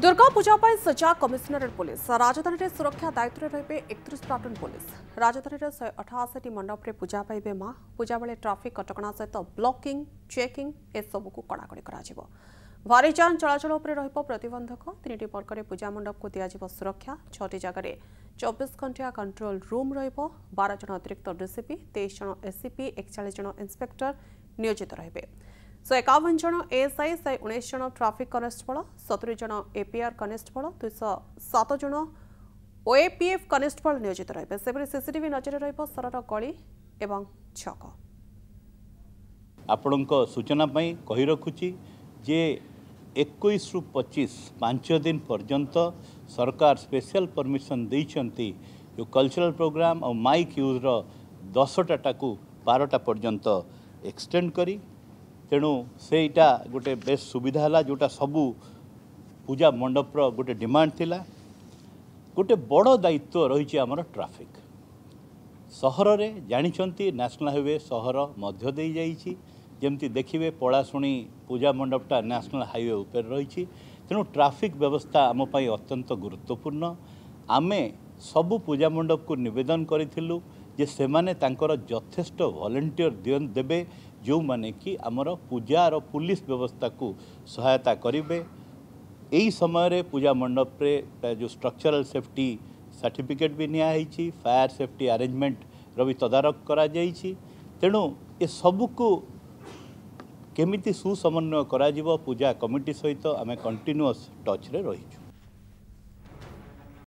दुर्गा पूजा पर सजा commissionerate police राजधानी में सुरक्षा दायित्व रहे 31 प्लाटून पुलिस राजधानी में 188 मंडप पूजा पाइबे माँ पूजा बेले ट्राफिक कटकणा सहित ब्लॉकिंग चेकिंग एसबू को कड़ाकड़ी कर भारी जान चलाचल उपर प्रतिबंधक 3टी वर्ग में पूजा मंडप को दिया सुरक्षा 6टी जगह 24 घंटा कंट्रोल रूम रहिबो 12 जन अतिरिक्त डीसीपी 23 जन एससीपी 41 जन इंस्पेक्टर नियोजित रहिबे 151 जन एएसआई 119 जन ट्राफिक कनेस्टेबल 70 जन एपीआर कनेस्टेबल 207 जन ओएपीएफ कनेस्टेबल नियोजित रहिबे सेबरे सीसीटीवी नजर रहिबो सरर गली एवं छक आपणको सूचना पई कहि रखुची जे 21 रु 25 5 दिन पर्यंत सरकार स्पेशल परमिशन देइछंती जो कल्चरल प्रोग्राम और माइक यूज रो 10टा टाकू 12टा पर्यंत एक्सटेंड करी तेणु सेटा गोटे बेस सुविधा है जोटा सबू पूजा मंडपर गोटे डिमांड थिला गोटे बड़ दायित्व रही आमर ट्राफिक सहर रे जानी नेशनल हाईवे सहर मध्य दे जाइए जमती देखिए पड़ाशुणी पूजा मंडपटा नेशनल हाईवे उपर रही तेणु ट्राफिक व्यवस्था आमपाई अत्यंत गुरुत्वपूर्ण आमे सबू पूजा मंडप को निवेदन करूँ जे से माने तांकर यथेष्ट वॉलंटियर दिन देबे जो माने कि आमर पूजा और पुलिस व्यवस्था को सहायता करेंगे। यही समय रे पूजा मंडप रे जो स्ट्रक्चरल सेफ्टी सर्टिफिकेट भी निया निई फायर सेफ्टी अरेंजमेंट री तदारख करा तेणु ये सबू को केमिति सुसमन्वय करा पूजा कमिटी सहित आम कंटिन्यूअस टच रे रही।